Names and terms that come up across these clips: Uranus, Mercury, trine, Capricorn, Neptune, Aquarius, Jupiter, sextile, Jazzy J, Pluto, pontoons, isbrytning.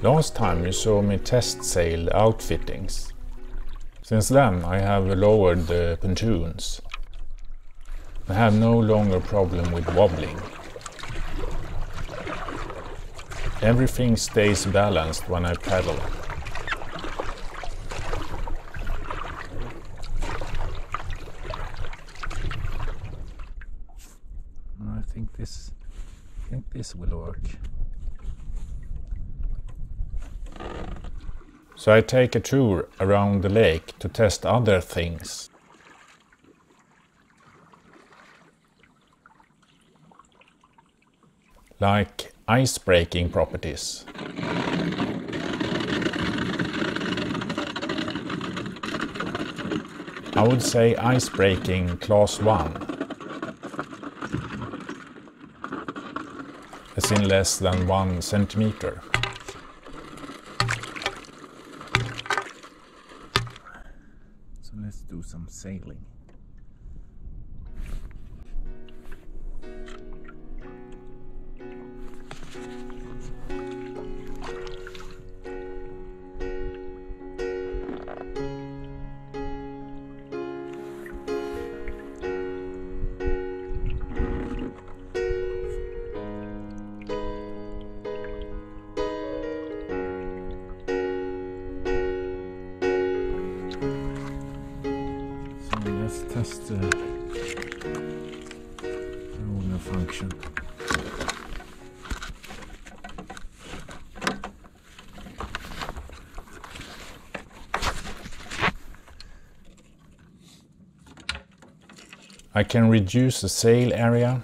Last time you saw me test sail outfittings. Since then I have lowered the pontoons. I have no longer problem with wobbling. Everything stays balanced when I paddle. I think this will work. So I take a tour around the lake to test other things. Like ice-breaking properties. I would say ice-breaking class 1. As in less than 1 centimeter. So let's do some sailing. Test the ruler function. I can reduce the sail area.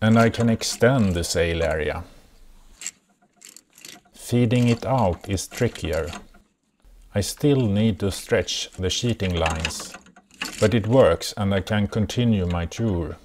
And I can extend the sail area. Feeding it out is trickier. I still need to stretch the sheeting lines, but it works and I can continue my tour.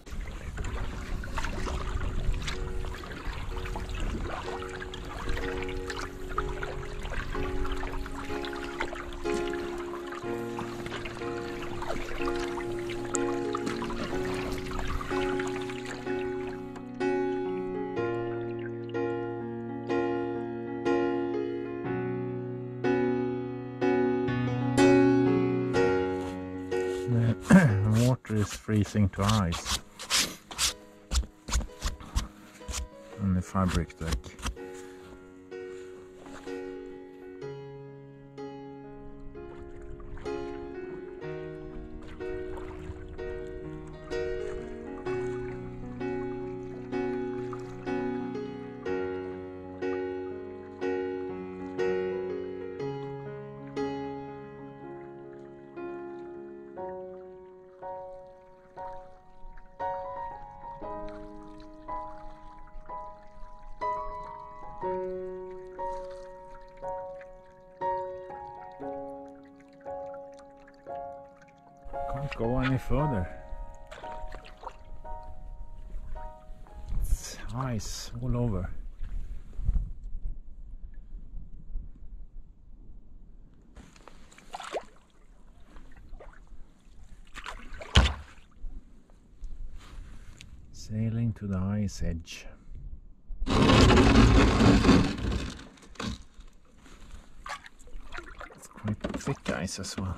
Is freezing to ice on the fabric deck. Can't go any further. It's ice all over. Sailing to the ice edge. It's quite thick ice as well.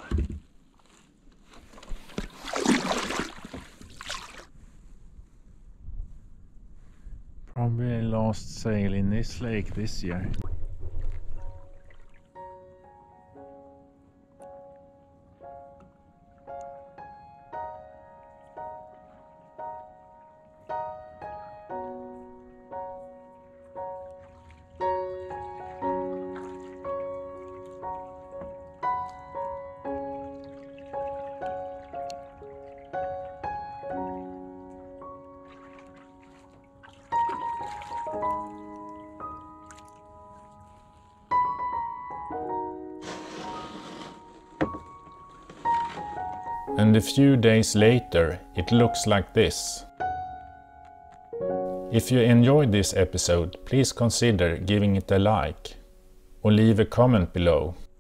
Probably last sail in this lake this year. And a few days later, it looks like this. If you enjoyed this episode, please consider giving it a like or leave a comment below.